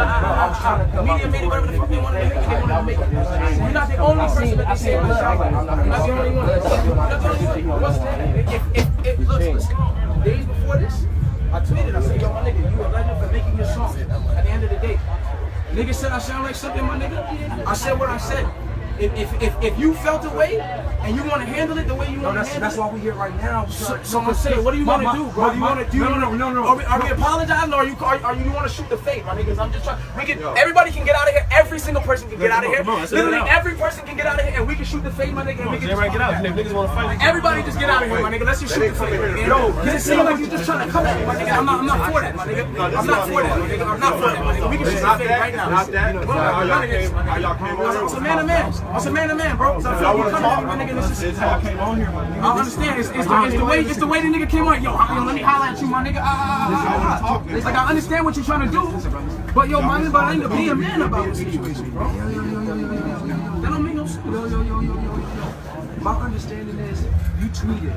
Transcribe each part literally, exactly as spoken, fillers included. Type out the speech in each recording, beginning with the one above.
uh, media made it whatever the fuck they wanted to make it. They wanted to make it. You're not the only person that they say on the sideline. You're not the only one. You're not the only one. What's that? If, if, look, listen. Days before this, I tweeted, I said, yo, my nigga, you a legend for making your song. At the end of the day, nigga said I sound like something, my nigga. I said what I said. If, if, if, if you felt a way and you want to handle it the way you want to handle it. That's why we're here right now. So, so I'm saying, what do you want to do, bro? What do you want to do? No, no, no, no. Are we, are we apologizing or are you, are, are you want to shoot the fade, my niggas? I'm just trying. We can, everybody can get out of here. Every single person can get out of here. Literally every person can get out of here and we can shoot the fade, my nigga. And we can just get out. Niggas want to fight. Everybody just get out of here, my nigga. Let's just shoot the fade. Yo, it seems like you're just trying to come at me, my nigga. I'm not, I'm not for that, my nigga. I'm not for that, my nigga. I'm not for that, my nigga. We can shoot the fade right now. Not that. It's a man to man. It's a man to man, bro. So I feel like you coming at me, my nigga. This is how I came on here, my nigga. I understand. It's, it's, the, it's the way. It's the way the nigga came on. Yo, yo, let me holler at you, my nigga. Ah, ah, ah. Like I understand what you're trying to do, but yo, my nigga, be a man about the situation, bro. Yo, yo, yo, yo, yo, yo. That don't make no sense. Yo, yo, yo, yo, yo, yo. My understanding is you tweeted,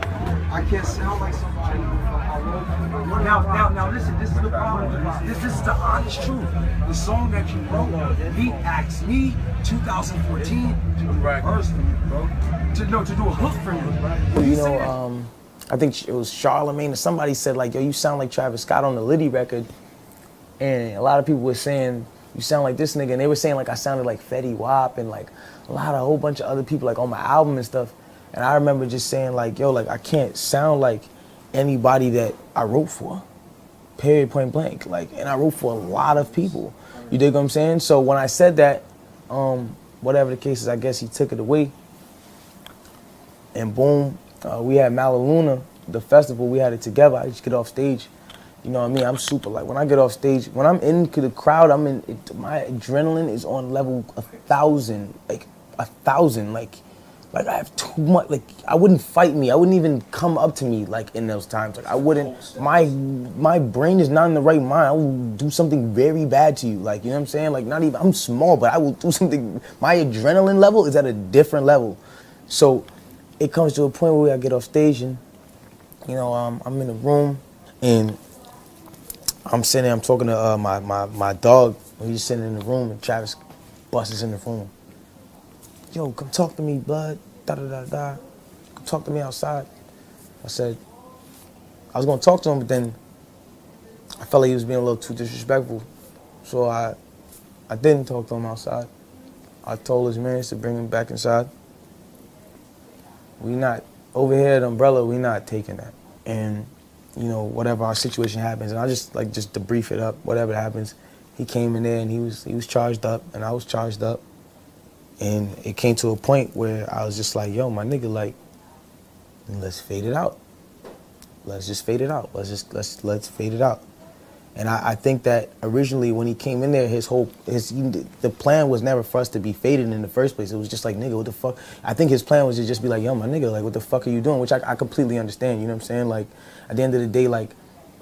I can't sound like somebody. Now, now, now, listen. This is the problem. This, this is the honest truth. The song that you wrote, he asked me, two thousand fourteen, to do a verse for you, bro. To, no, to do a hook for you. You know, um, I think it was Charlemagne or somebody said like, yo, you sound like Travis Scott on the Liddy record, and a lot of people were saying you sound like this nigga, and they were saying like I sounded like Fetty Wap and like a lot of a whole bunch of other people like on my album and stuff, and I remember just saying like, yo, like I can't sound like anybody that I wrote for, period, point blank. Like, and I wrote for a lot of people. You dig what I'm saying? So when I said that, um, whatever the case is, I guess he took it away, and boom, uh, we had Mala Luna, the festival. We had it together. I just get off stage. You know what I mean? I'm super, like, when I get off stage, when I'm into the crowd, I'm in, it, my adrenaline is on level a thousand, like, a thousand, like, like, I have too much, like, I wouldn't fight me, I wouldn't even come up to me, like, in those times, like, I wouldn't, my, my brain is not in the right mind, I will do something very bad to you, like, you know what I'm saying, like, not even, I'm small, but I will do something, my adrenaline level is at a different level, so it comes to a point where I get off stage, and, you know, um, I'm in a room, and I'm sitting there, I'm talking to uh, my, my, my dog, he's sitting in the room, and Travis busts in the room. Yo, come talk to me, blood, da-da-da-da, come talk to me outside. I said, I was gonna talk to him, but then I felt like he was being a little too disrespectful. So I, I didn't talk to him outside. I told his mans to bring him back inside. We not, over here at Umbrella, we not taking that. And you know, whatever our situation happens, and I just like just to brief it up, whatever happens, he came in there and he was he was charged up and I was charged up. And it came to a point where I was just like, yo, my nigga, like, let's fade it out. Let's just fade it out. Let's just let's let's fade it out. And I, I think that originally when he came in there, his whole his the plan was never for us to be faded in the first place. It was just like, nigga, what the fuck? I think his plan was to just be like, yo, my nigga, like, what the fuck are you doing? Which I, I completely understand. You know what I'm saying? Like, at the end of the day, like,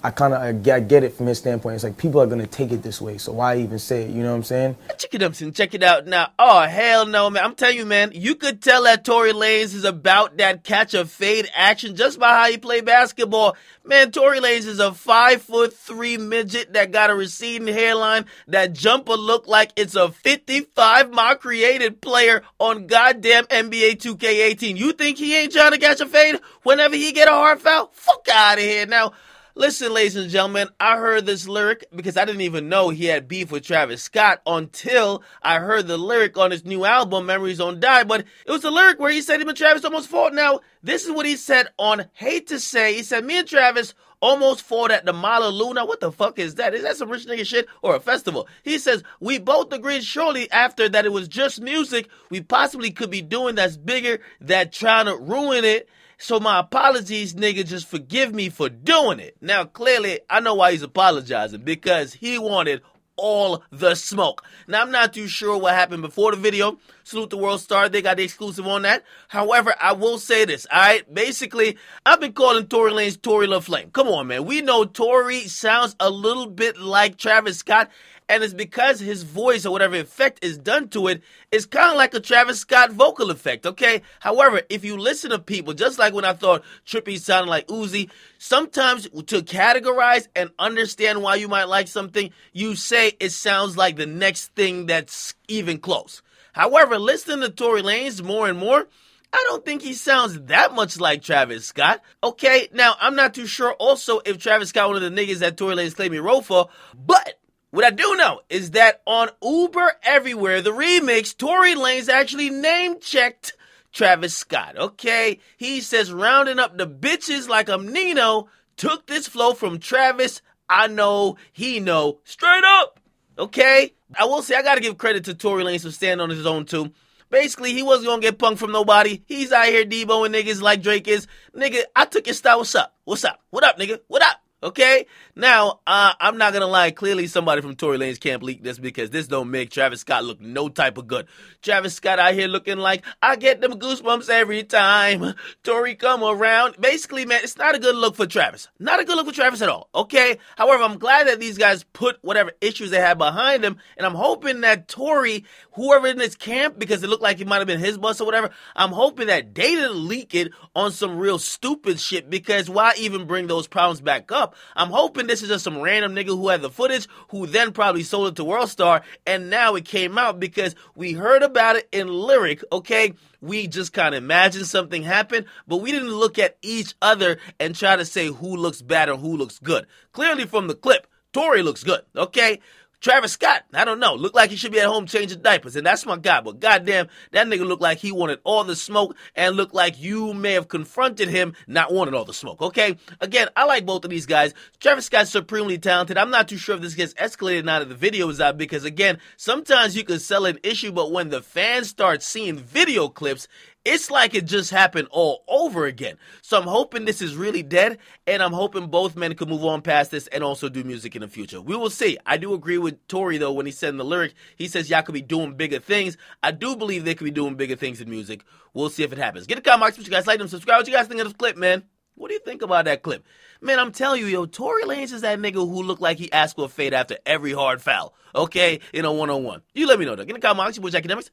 I kind of I get it from his standpoint. It's like, people are going to take it this way, so why even say it? You know what I'm saying? Check it up, son. Check it out now. Oh, hell no, man. I'm telling you, man, you could tell that Tory Lanez is about that catch a fade action just by how he play basketball. Man, Tory Lanez is a five foot three midget that got a receding hairline. That jumper look like it's a fifty-five mile created player on goddamn N B A two K eighteen. You think he ain't trying to catch a fade whenever he get a hard foul? Fuck out of here now. Listen, ladies and gentlemen, I heard this lyric because I didn't even know he had beef with Travis Scott until I heard the lyric on his new album, Memories Don't Die. But it was a lyric where he said him and Travis almost fought. Now, this is what he said on Hate to Say. He said, me and Travis almost fought at the Mala Luna. What the fuck is that? Is that some rich nigga shit or a festival? He says, we both agreed shortly after that it was just music we possibly could be doing that's bigger than trying to ruin it. So my apologies, nigga, just forgive me for doing it. Now, clearly, I know why he's apologizing, because he wanted all the smoke. Now, I'm not too sure what happened before the video. Salute the World Star. They got the exclusive on that. However, I will say this, all right? Basically, I've been calling Tory Lanez Tory LaFlame. Come on, man. We know Tory sounds a little bit like Travis Scott. and it's because his voice or whatever effect is done to it, it's kind of like a Travis Scott vocal effect, okay? However, if you listen to people, just like when I thought Trippy sounded like Uzi, sometimes to categorize and understand why you might like something, you say it sounds like the next thing that's even close. However, listening to Tory Lanez more and more, I don't think he sounds that much like Travis Scott. Okay, now, I'm not too sure also if Travis Scott one of the niggas that Tory Lanez claimed he wrote for, but what I do know is that on Uber Everywhere, the remix, Tory Lanez actually name-checked Travis Scott, okay? He says, rounding up the bitches like I'm Nino, took this flow from Travis, I know, he know, straight up, okay? I will say, I gotta give credit to Tory Lanez for standing on his own, too. Basically, he wasn't gonna get punked from nobody. He's out here deboing niggas like Drake is. Nigga, I took your style. What's up? What's up? What up, nigga? What up? Okay? Now, uh, I'm not gonna lie. Clearly, somebody from Tory Lanez can't leak this because this don't make Travis Scott look no type of good. Travis Scott out here looking like, I get them goosebumps every time Tory come around. Basically, man, it's not a good look for Travis. Not a good look for Travis at all. Okay? However, I'm glad that these guys put whatever issues they had behind them, and I'm hoping that Tory, whoever in this camp, because it looked like it might have been his bus or whatever, I'm hoping that they didn't leak it on some real stupid shit, because why even bring those problems back up? I'm hoping this is just some random nigga who had the footage, who then probably sold it to World Star, and now it came out because we heard about it in lyric, okay? We just kind of imagined something happened, but we didn't look at each other and try to say who looks bad or who looks good. Clearly from the clip, Tory looks good, okay? Travis Scott, I don't know, looked like he should be at home changing diapers, and that's my guy, but goddamn, that nigga looked like he wanted all the smoke and looked like you may have confronted him not wanting all the smoke, okay? Again, I like both of these guys. Travis Scott's supremely talented. I'm not too sure if this gets escalated now that the video is out because, again, sometimes you can sell an issue, but when the fans start seeing video clips, it's like it just happened all over again. So I'm hoping this is really dead, and I'm hoping both men can move on past this and also do music in the future. We will see. I do agree with Tory, though, when he said in the lyric, he says y'all could be doing bigger things. I do believe they could be doing bigger things in music. We'll see if it happens. Get a comment box, what you guys like them, subscribe. What you guys think of this clip, man? What do you think about that clip? Man, I'm telling you, yo, Tory Lanez is that nigga who looked like he asked for a fade after every hard foul, okay, in a one-on-one. You let me know, though. Get a comment box, what you academics.